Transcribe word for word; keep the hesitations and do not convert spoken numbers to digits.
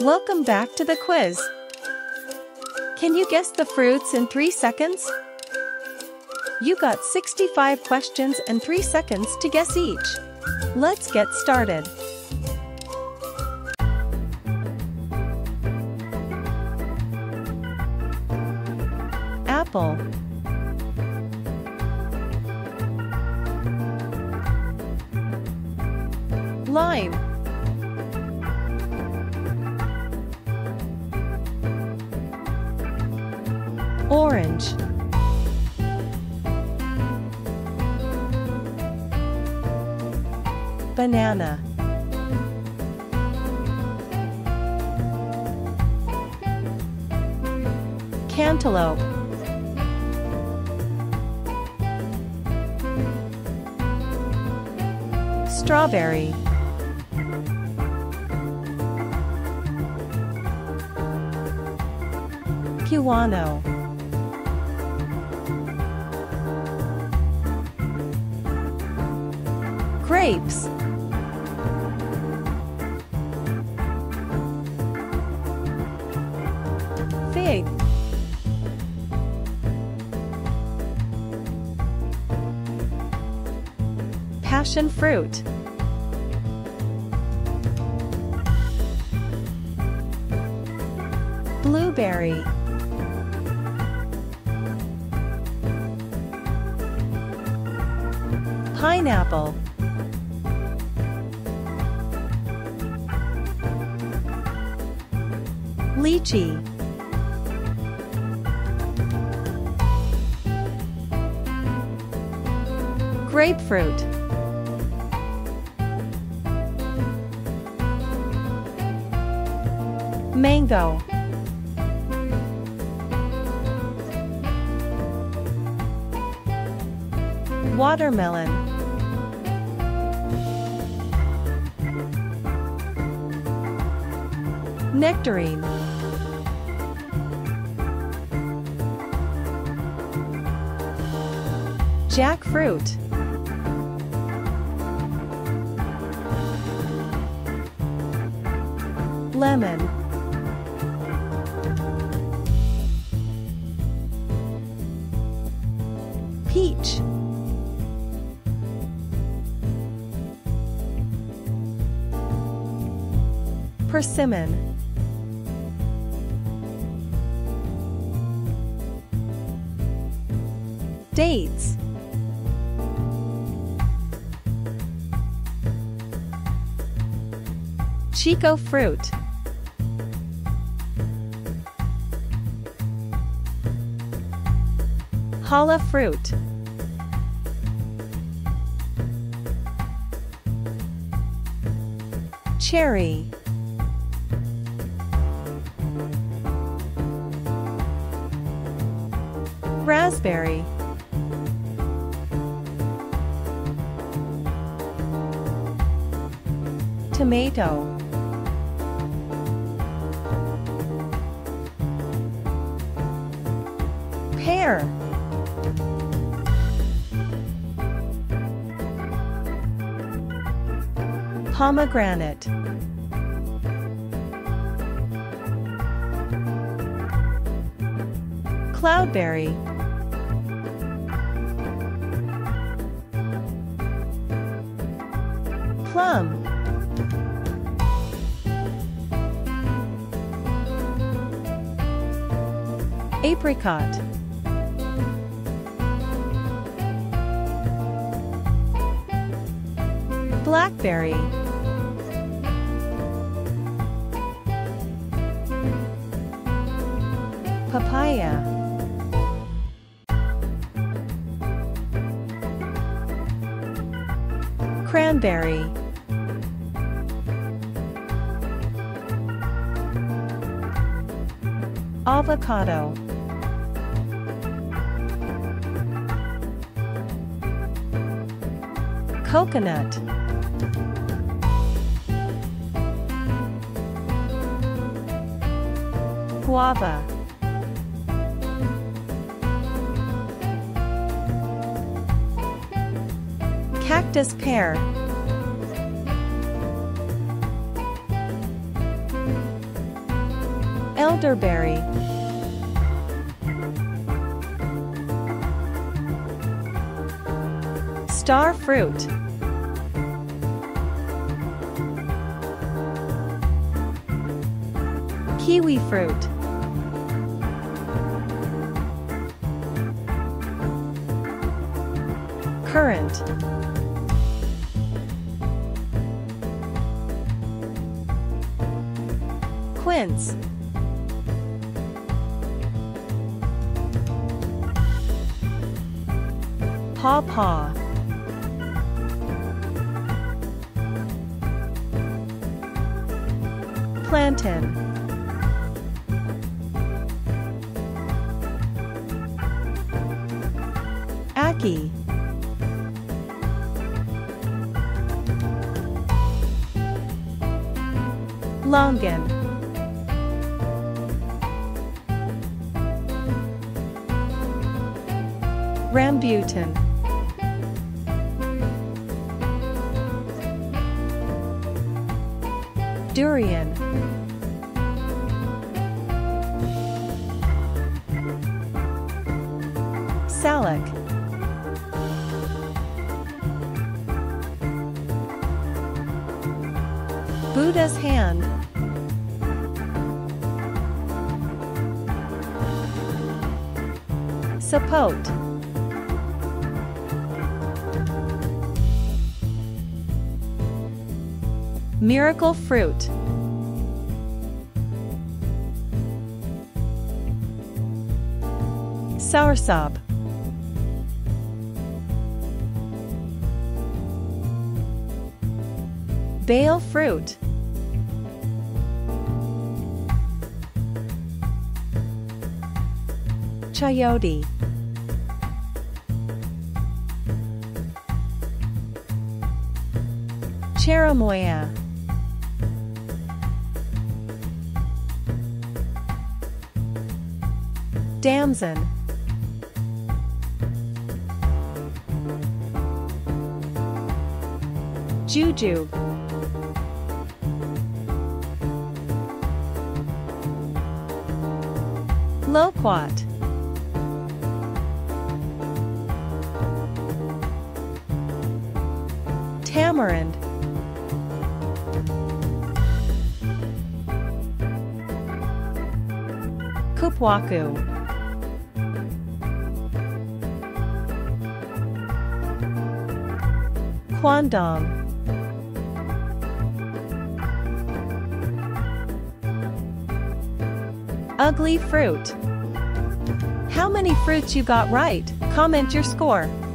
Welcome back to the quiz. Can you guess the fruits in three seconds? You got sixty-five questions and three seconds to guess each. Let's get started. Apple, lime, orange, banana, cantaloupe, strawberry, Kiwano, grapes, fig, passion fruit, blueberry, pineapple, lychee, grapefruit, mango, watermelon, nectarine, jackfruit, lemon, peach, persimmon, dates, Chico fruit, Hala fruit, cherry, raspberry, tomato, pear, pomegranate, cloudberry, plum, apricot, blackberry, papaya, cranberry, avocado, coconut, guava, cactus pear, elderberry. Star fruit. Kiwi fruit. Currant. Quince. Paw Paw. Plantain. Ackee. Longan. Rambutan. Durian. Salak. Buddha's Hand. Sapote. Miracle Fruit. Soursop. Bael Fruit. Chayote. Cherimoya. Damson. Juju. Loquat. Tamarind. Kupwaku. Kwandong. Ugly fruit. How many fruits you got right? Comment your score.